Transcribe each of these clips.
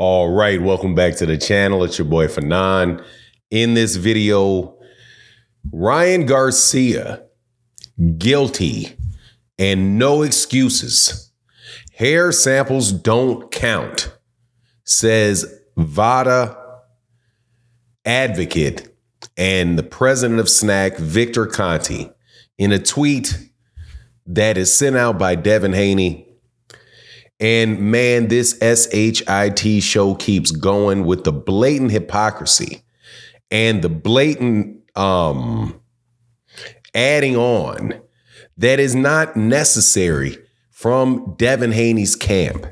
All right, welcome back to the channel. It's your boy Fanon. In this video, Ryan Garcia, guilty and no excuses. Hair samples don't count, says Vada advocate and the president of SNAC, Victor Conte, in a tweet that is sent out by Devin Haney. And man, this SHIT show keeps going with the blatant hypocrisy and the blatant adding on that is not necessary from Devin Haney's camp.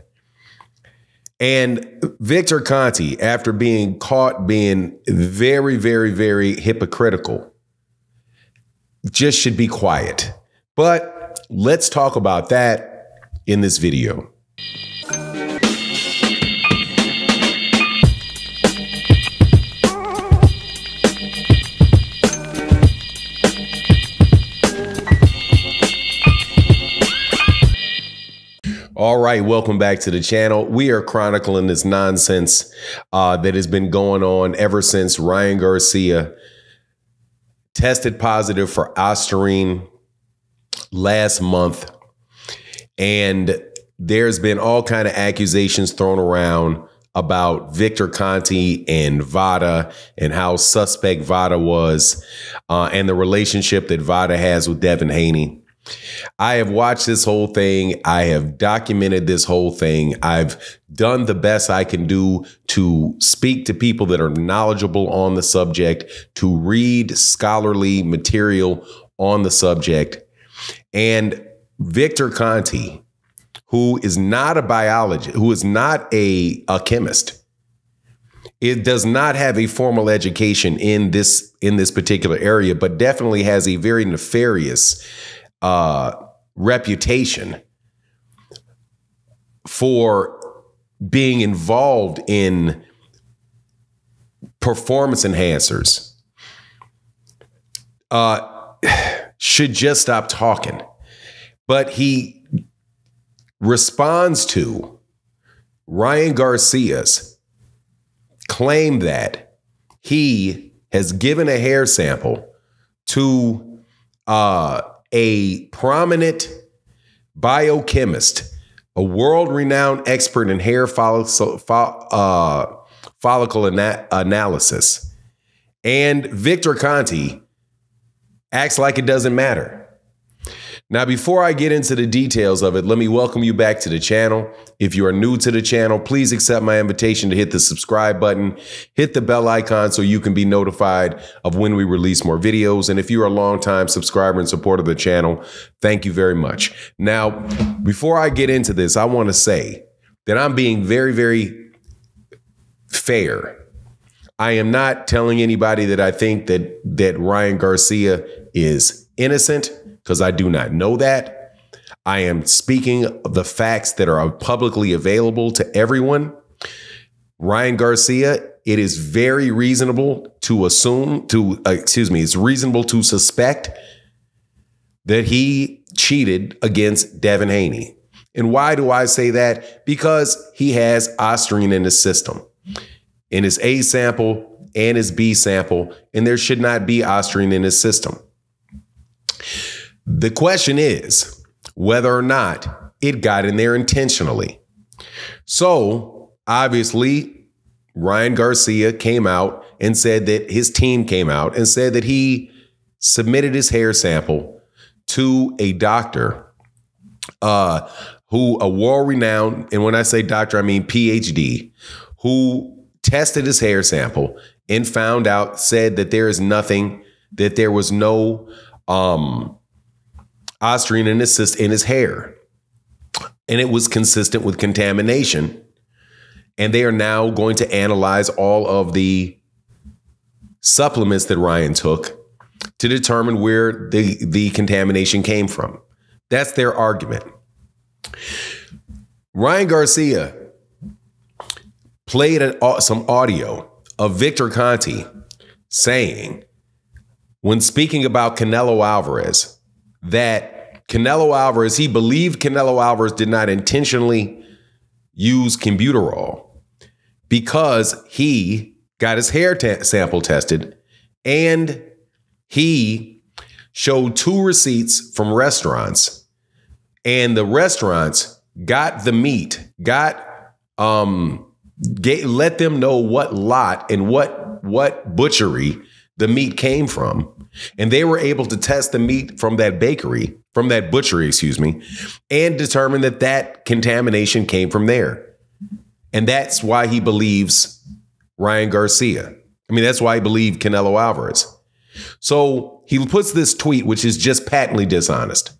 And Victor Conte, after being caught being very, very, very hypocritical, just should be quiet. But let's talk about that in this video. All right, welcome back to the channel. We are chronicling this nonsense that has been going on ever since Ryan Garcia tested positive for ostarine last month. And there's been all kind of accusations thrown around about Victor Conte and Vada and how suspect Vada was and the relationship that Vada has with Devin Haney. I have watched this whole thing. I have documented this whole thing. I've done the best I can do to speak to people that are knowledgeable on the subject, to read scholarly material on the subject. And Victor Conte, who is not a biologist, who is not a chemist, it does not have a formal education in this particular area, but definitely has a very nefarious reputation for being involved in performance enhancers, should just stop talking. But he responds to Ryan Garcia's claim that he has given a hair sample to a prominent biochemist, a world-renowned expert in hair follicle analysis. And Victor Conte acts like it doesn't matter. Now, before I get into the details of it, let me welcome you back to the channel. If you are new to the channel, please accept my invitation to hit the subscribe button, hit the bell icon so you can be notified of when we release more videos. And if you're a longtime subscriber and supporter of the channel, thank you very much. Now, before I get into this, I want to say that I'm being very, very fair. I am not telling anybody that I think that Ryan Garcia is innocent, because I do not know that. I am speaking of the facts that are publicly available to everyone. Ryan Garcia, it is very reasonable to assume, it's reasonable to suspect that he cheated against Devin Haney. And why do I say that? Because he has ostarine in his system, in his A sample and his B sample, and there should not be ostarine in his system. The question is whether or not it got in there intentionally. So obviously, Ryan Garcia came out and said that his team came out and said that he submitted his hair sample to a doctor who, a world-renowned, and when I say doctor, I mean PhD, who tested his hair sample and found out, said that there is nothing, that there was no ostarine in his hair, and it was consistent with contamination. And they are now going to analyze all of the supplements that Ryan took to determine where the contamination came from. That's their argument. Ryan Garcia played some audio of Victor Conte saying, when speaking about Canelo Alvarez, that Canelo Alvarez, he believed Canelo Alvarez did not intentionally use clenbuterol. because he got his hair sample tested and he showed 2 receipts from restaurants, and the restaurants got the meat, let them know what lot and what butchery the meat came from. And they were able to test the meat from that bakery, from that butchery, excuse me, and determine that that contamination came from there. And that's why he believes Ryan Garcia. I mean, that's why he believed Canelo Alvarez. So he puts this tweet, which is just patently dishonest.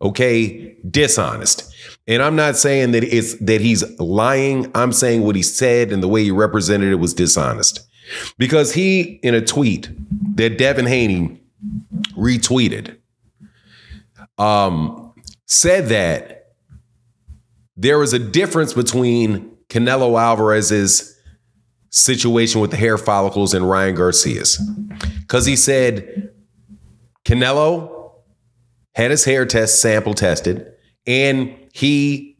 OK, dishonest. And I'm not saying that it's that he's lying. I'm saying what he said and the way he represented it was dishonest, because he, in a tweet that Devin Haney retweeted, said that there was a difference between Canelo Alvarez's situation with the hair follicles and Ryan Garcia's, because he said Canelo had his hair sample tested, and he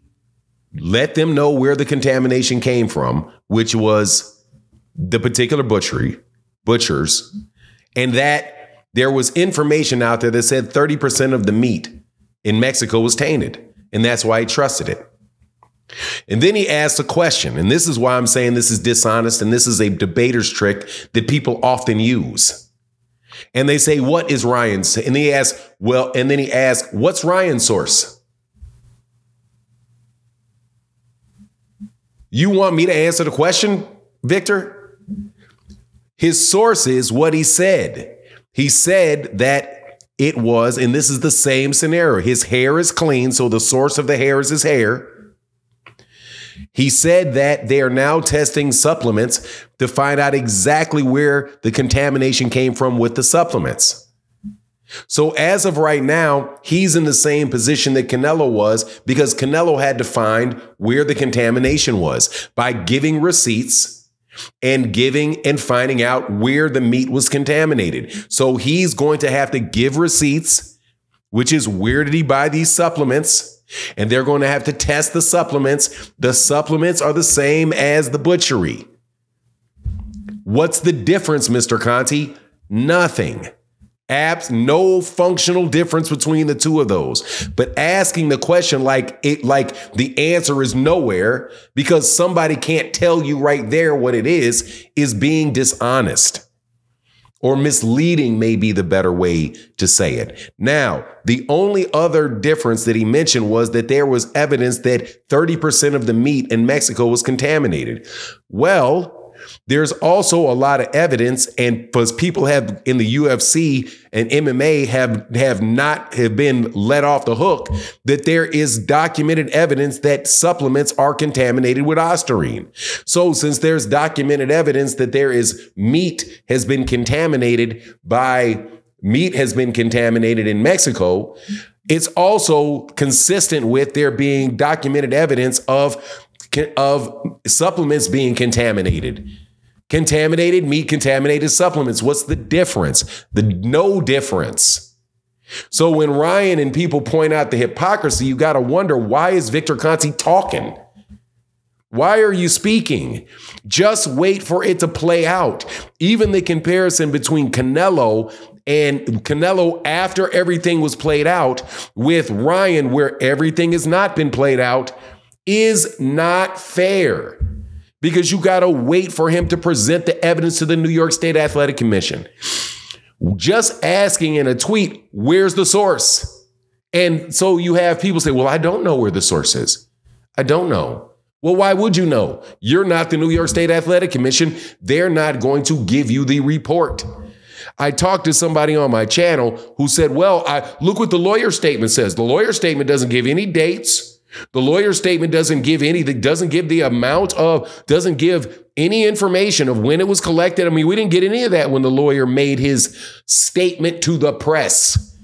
let them know where the contamination came from, which was the particular butchers, and that there was information out there that said 30% of the meat in Mexico was tainted, and that's why he trusted it. And then he asked a question, and this is why I'm saying this is dishonest, and this is a debater's trick that people often use. And they say, what is Ryan's? And they ask, well, and then he asked, what's Ryan's source? You want me to answer the question, Victor? His source is what he said. He said that it was, and this is the same scenario. His hair is clean, so the source of the hair is his hair. He said that they are now testing supplements to find out exactly where the contamination came from with the supplements. So as of right now, he's in the same position that Canelo was, because Canelo had to find where the contamination was by giving receipts and finding out where the meat was contaminated. So he's going to have to give receipts, which is where did he buy these supplements? And they're going to have to test the supplements. The supplements are the same as the butchery. What's the difference, Mr. Conte? Nothing. No functional difference between the two of those. But asking the question like the answer is nowhere because somebody can't tell you right there what it is being dishonest. Or misleading may be the better way to say it. Now, the only other difference that he mentioned was that there was evidence that 30% of the meat in Mexico was contaminated. Well, there's also a lot of evidence, and because people have in the UFC and MMA have been let off the hook, that there is documented evidence that supplements are contaminated with ostarine. So since there's documented evidence that there is meat has been contaminated in Mexico, it's also consistent with there being documented evidence of supplements being contaminated. Contaminated meat, contaminated supplements. What's the difference? No difference. So when Ryan and people point out the hypocrisy, you got to wonder, why is Victor Conte talking? Why are you speaking? Just wait for it to play out. Even the comparison between Canelo after everything was played out with Ryan, where everything has not been played out, is not fair, because you got to wait for him to present the evidence to the New York State Athletic Commission. Just asking in a tweet, where's the source? And so you have people say, well, I don't know where the source is. I don't know. Well, why would you know? You're not the New York State Athletic Commission. They're not going to give you the report. I talked to somebody on my channel who said, well, look what the lawyer statement says. The lawyer statement doesn't give any dates. The lawyer statement doesn't give anything, doesn't give any information of when it was collected. I mean, we didn't get any of that when the lawyer made his statement to the press.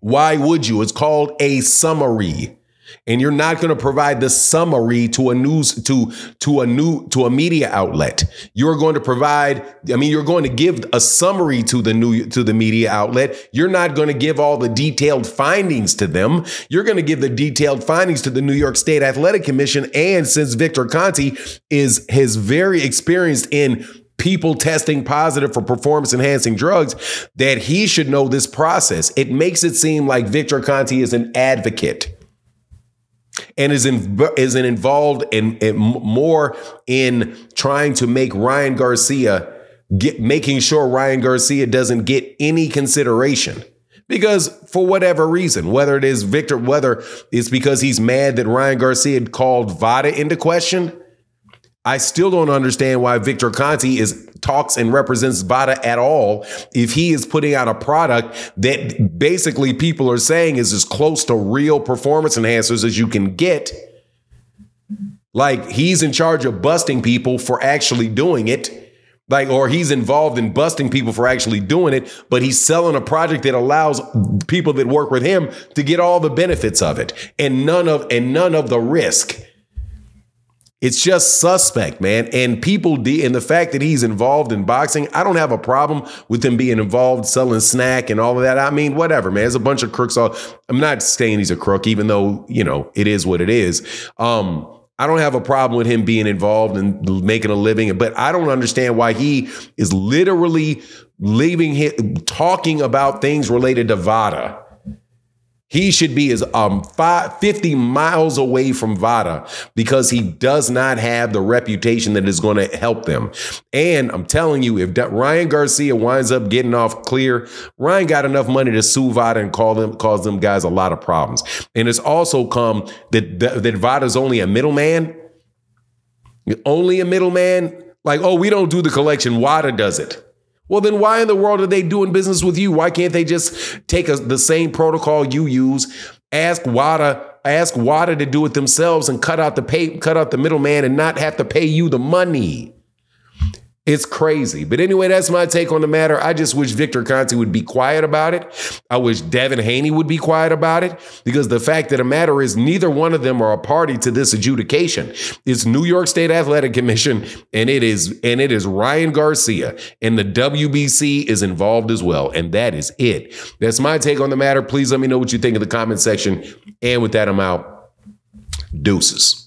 Why would you? It's called a summary. and you're not going to provide the summary to a news to a media outlet. You're going to provide, I mean, you're going to give a summary to the media outlet. You're not going to give all the detailed findings to them. You're going to give the detailed findings to the New York State Athletic Commission. And since Victor Conte is very experienced in people testing positive for performance-enhancing drugs, that he should know this process. It makes it seem like Victor Conte is an advocate and is involved in more in trying to make Ryan Garcia, making sure Ryan Garcia doesn't get any consideration. Because for whatever reason, whether it is Victor, whether it's because he's mad that Ryan Garcia had called Vada into question, I still don't understand why Victor Conte talks and represents Vada at all if he is putting out a product that basically people are saying is as close to real performance enhancers as you can get. Like, he's in charge of busting people for actually doing it. Like, or he's involved in busting people for actually doing it, but he's selling a project that allows people that work with him to get all the benefits of it and none of the risk. It's just suspect, man. And and the fact that he's involved in boxing, I don't have a problem with him being involved selling SNAC and all of that. I mean, whatever, man. There's a bunch of crooks. I'm not saying he's a crook, even though, you know, it is what it is. I don't have a problem with him being involved and making a living, but I don't understand why he is literally talking about things related to Vada. He should be 50 miles away from Vada because he does not have the reputation that is going to help them. And I'm telling you, if Ryan Garcia winds up getting off clear, Ryan got enough money to sue Vada and cause them guys a lot of problems. And it's also come that Vada's only a middleman. Only a middleman? Like, oh, we don't do the collection. WADA does it. Well, then why in the world are they doing business with you? Why can't they just take the same protocol you use, ask WADA to do it themselves and cut out the middleman and not have to pay you the money? It's crazy. But anyway, that's my take on the matter. I just wish Victor Conte would be quiet about it. I wish Devin Haney would be quiet about it, because the fact of the matter is neither one of them are a party to this adjudication. It's New York State Athletic Commission, and it is Ryan Garcia, and the WBC is involved as well. And that is it. That's my take on the matter. Please let me know what you think in the comment section. And with that, I'm out. Deuces.